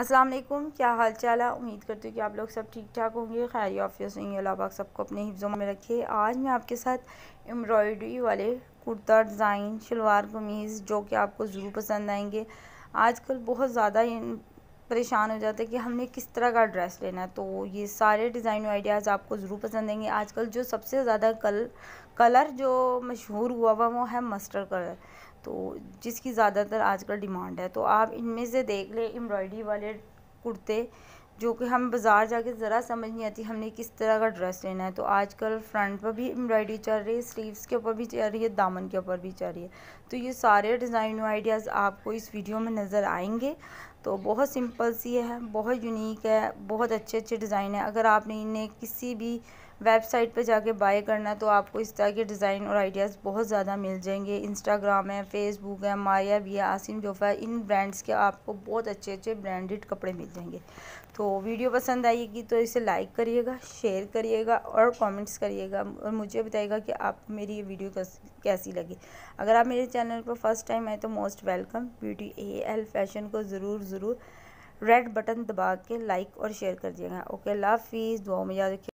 अस्सलाम वालेकुम, क्या हाल चाल है। उम्मीद करती हूँ कि आप लोग सब ठीक ठाक होंगे, खैर आफियत होंगे। अल्लाह पाक सबको अपने हिफ्ज़ों में रखिए। आज मैं आपके साथ एम्ब्रॉयडरी वाले कुर्ता डिज़ाइन शलवार कमीज़ जो कि आपको ज़रूर पसंद आएंगे। आजकल बहुत ज़्यादा परेशान हो जाता है कि हमने किस तरह का ड्रेस लेना है, तो ये सारे डिज़ाइन आइडियाज़ आपको ज़रूर पसंद आएंगे। आजकल जो सबसे ज़्यादा कलर जो मशहूर हुआ हुआ वो है मस्टर्ड कलर, तो जिसकी ज़्यादातर आजकल डिमांड है। तो आप इनमें से देख लें एम्ब्रॉयडरी वाले कुर्ते जो कि हम बाज़ार जाके ज़रा समझ नहीं आती हमने किस तरह का ड्रेस लेना है। तो आजकल फ्रंट पर भी एम्ब्रॉयडरी चल रही है, स्लीव्स के ऊपर भी चल रही है, दामन के ऊपर भी चल रही है। तो ये सारे डिज़ाइन आइडियाज़ आपको इस वीडियो में नज़र आएंगे। तो बहुत सिंपल सी है, बहुत यूनिक है, बहुत अच्छे अच्छे डिज़ाइन है। अगर आपने इन्हें किसी भी वेबसाइट पर जाके बाय करना तो आपको इस तरह के डिज़ाइन और आइडियाज़ बहुत ज़्यादा मिल जाएंगे। इंस्टाग्राम है, फेसबुक है, माया भी है, आसिम जोफ़ा है, इन ब्रांड्स के आपको बहुत अच्छे अच्छे ब्रांडेड कपड़े मिल जाएंगे। तो वीडियो पसंद आएगी तो इसे लाइक करिएगा, शेयर करिएगा और कमेंट्स करिएगा और मुझे बताइएगा कि आपको मेरी ये वीडियो कैसी लगी। अगर आप मेरे चैनल पर फर्स्ट टाइम आए तो most welcome. Beauty AL fashion को ज़रूर रेड बटन दबा के लाइक और शेयर कर दिएगा। ओके, लाफिज़, दुआ में याद रखिए।